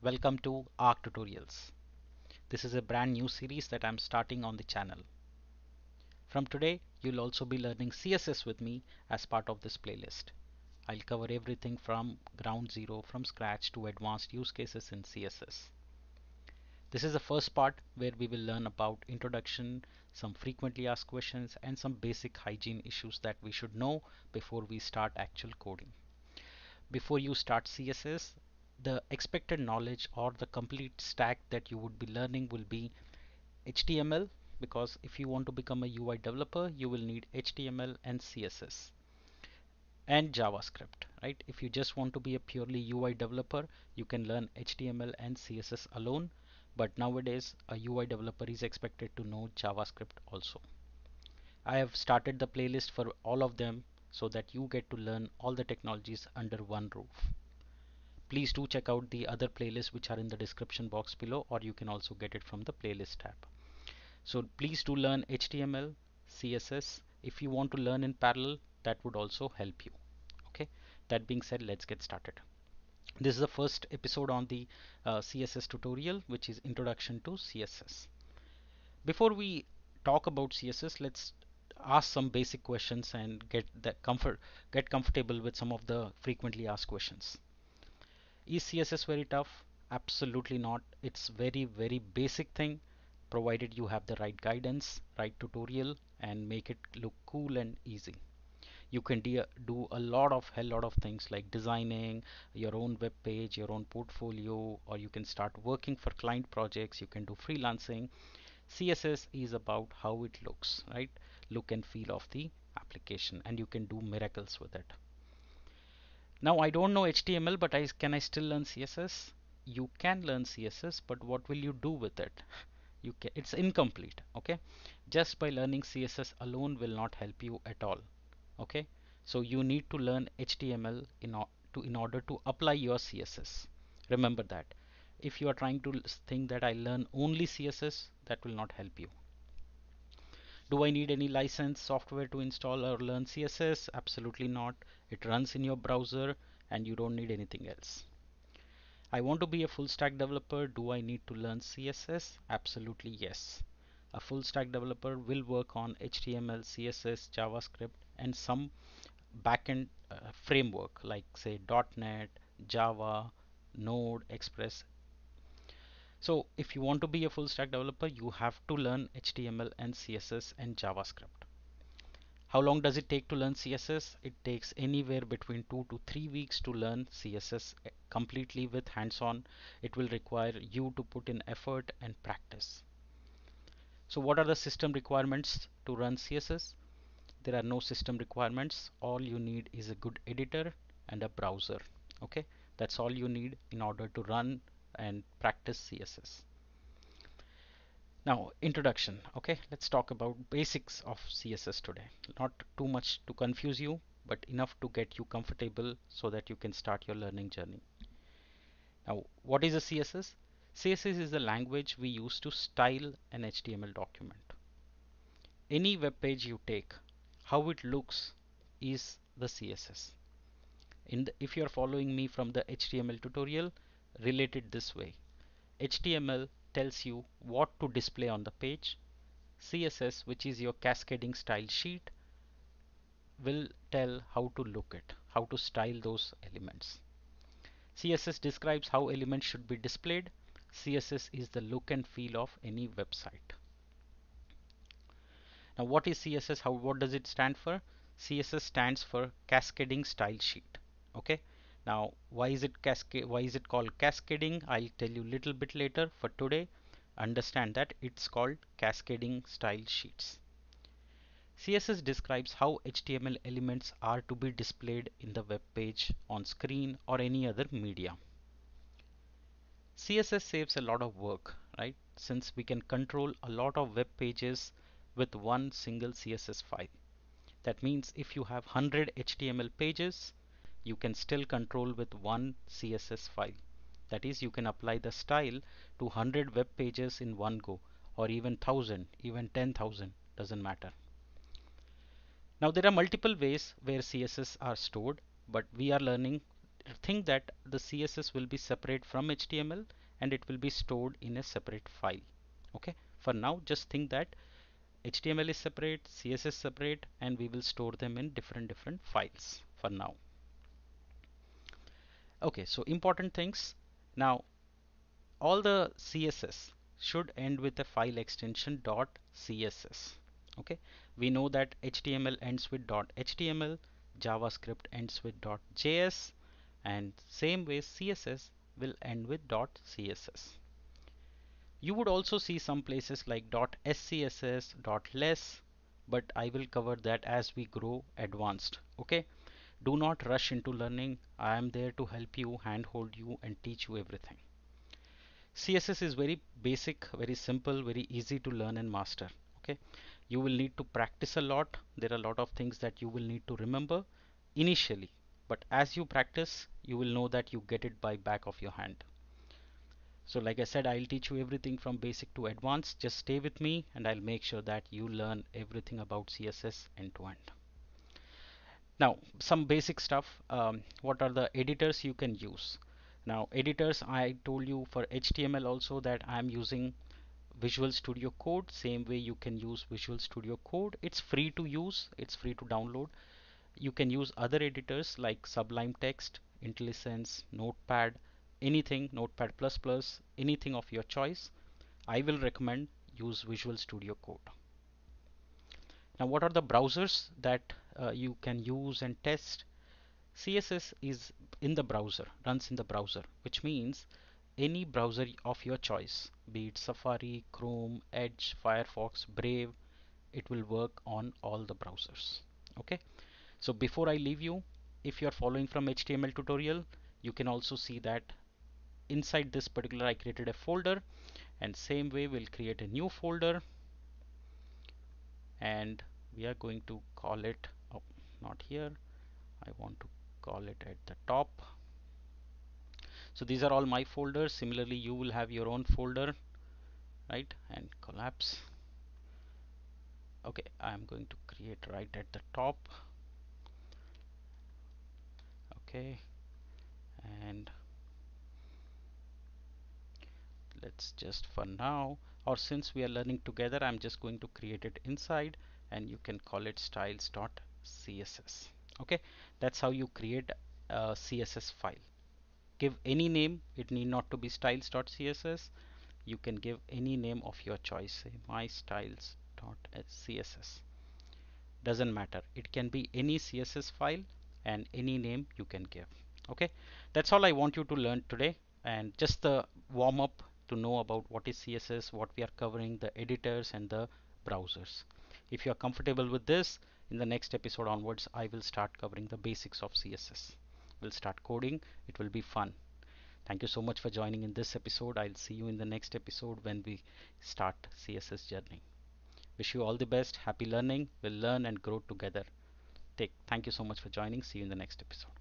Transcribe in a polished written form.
Welcome to ARC Tutorials. This is a brand new series that I'm starting on the channel. From today, you'll also be learning CSS with me as part of this playlist. I'll cover everything from ground zero, from scratch, to advanced use cases in CSS. This is the first part where we will learn about introduction, some frequently asked questions, and some basic hygiene issues that we should know before we start actual coding. Before you start CSS, the expected knowledge or the complete stack that you would be learning will be HTML, because if you want to become a UI developer, you will need HTML and CSS and JavaScript, right? If you just want to be a purely UI developer, you can learn HTML and CSS alone. But nowadays, a UI developer is expected to know JavaScript also. I have started the playlist for all of them so that you get to learn all the technologies under one roof. Please do check out the other playlists which are in the description box below, or you can also get it from the playlist tab. So please do learn HTML, CSS. If you want to learn in parallel, that would also help you. Okay. That being said, let's get started. This is the first episode on the CSS tutorial, which is Introduction to CSS. Before we talk about CSS, let's ask some basic questions and get comfortable with some of the frequently asked questions. Is CSS very tough? Absolutely not. It's very, very basic thing, provided you have the right guidance, right tutorial, and make it look cool and easy. You can do a lot of things like designing your own web page, your own portfolio, or you can start working for client projects. You can do freelancing. CSS is about how it looks, right? Look and feel of the application, and you can do miracles with it. Now, I don't know HTML, but can I still learn CSS? You can learn CSS, but what will you do with it? It's incomplete. Okay, just by learning CSS alone will not help you at all. Okay, so you need to learn HTML in order to apply your CSS. Remember that. If you are trying to think that I learn only CSS, that will not help you. Do I need any licensed software to install or learn CSS? Absolutely not. It runs in your browser and you don't need anything else. I want to be a full stack developer. Do I need to learn CSS? Absolutely yes. A full stack developer will work on HTML, CSS, JavaScript, and some backend framework like say .NET, Java, Node, Express. So if you want to be a full stack developer, you have to learn HTML and CSS and JavaScript. How long does it take to learn CSS? It takes anywhere between 2 to 3 weeks to learn CSS completely with hands-on. It will require you to put in effort and practice. So what are the system requirements to run CSS? There are no system requirements. All you need is a good editor and a browser. Okay, that's all you need in order to run and practice CSS. Now, introduction. Okay, let's talk about basics of CSS today. Not too much to confuse you, but enough to get you comfortable so that you can start your learning journey. Now, what is a CSS? CSS is the language we use to style an HTML document. Any web page you take, how it looks is the CSS. If you are following me from the HTML tutorial, relate it this way. HTML tells you what to display on the page. CSS, which is your cascading style sheet, will tell how to look at, how to style those elements. CSS describes how elements should be displayed. CSS is the look and feel of any website. Now, what is CSS? What does it stand for? CSS stands for cascading style sheet. Okay. Now, why is it called cascading? I'll tell you a little bit later. For today, understand that it's called cascading style sheets. CSS describes how HTML elements are to be displayed in the web page, on screen, or any other media. CSS saves a lot of work, right? Since we can control a lot of web pages with one single CSS file. That means if you have 100 HTML pages, you can still control with one CSS file. That is, you can apply the style to 100 web pages in one go, or even 1,000, even 10,000, doesn't matter. Now, there are multiple ways where CSS are stored, but we are learning think that the CSS will be separate from HTML and it will be stored in a separate file. Okay, for now just think that HTML is separate, CSS is separate, and we will store them in different files for now. Okay, so important things. Now all the CSS should end with the file extension .css. Okay, we know that HTML ends with .html, JavaScript ends with .js, and same way CSS will end with .css. You would also see some places like .scss, .less, but I will cover that as we grow advanced. Okay, do not rush into learning. I am there to help you, handhold you, and teach you everything. CSS is very basic, very simple, very easy to learn and master. Okay, you will need to practice a lot. There are a lot of things that you will need to remember initially, but as you practice, you will know that you get it by back of your hand. So like I said, I'll teach you everything from basic to advanced. Just stay with me and I'll make sure that you learn everything about CSS end to end. Now some basic stuff. What are the editors you can use? Now editors, I told you for HTML also that I'm using Visual Studio Code. Same way you can use Visual Studio Code. It's free to use, it's free to download. You can use other editors like Sublime Text, IntelliSense, Notepad, anything, Notepad++, anything of your choice. I will recommend use Visual Studio Code. Now what are the browsers that you can use and test? CSS is in the browser, runs in the browser, which means any browser of your choice, be it Safari, Chrome, Edge, Firefox, Brave, it will work on all the browsers. Okay, so before I leave you, if you are following from HTML tutorial, you can also see that inside this particular I created a folder, and same way we'll create a new folder and we are going to call it, oh, not here, I want to call it at the top. So these are all my folders. Similarly you will have your own folder, right, and collapse. Okay, I'm going to create right at the top. Okay, and let's just for now, or since we are learning together, I'm just going to create it inside and you can call it styles.css. okay, that's how you create a CSS file. Give any name, it need not to be styles.css. you can give any name of your choice, say my styles.css, doesn't matter, it can be any CSS file and any name you can give. Okay, that's all I want you to learn today, and just the warm up to know about what is CSS, what we are covering, the editors and the browsers. If you are comfortable with this, in the next episode onwards I will start covering the basics of CSS. We'll start coding, it will be fun. Thank you so much for joining in this episode. I'll see you in the next episode when we start CSS journey. Wish you all the best, happy learning, we'll learn and grow together. Thank you so much for joining, see you in the next episode.